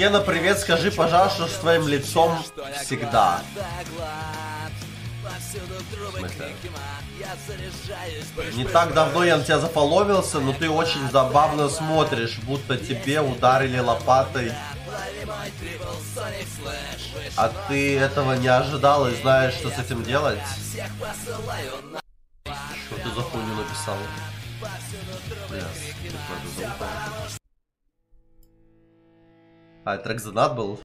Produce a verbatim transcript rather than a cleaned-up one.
Гена, привет, скажи, пожалуйста, с твоим лицом всегда. Не так давно я на тебя заполовился, но ты очень забавно смотришь, будто тебе ударили лопатой. А ты этого не ожидал и знаешь, что с этим делать? Что ты за хуйню написал? А, трек за донат был?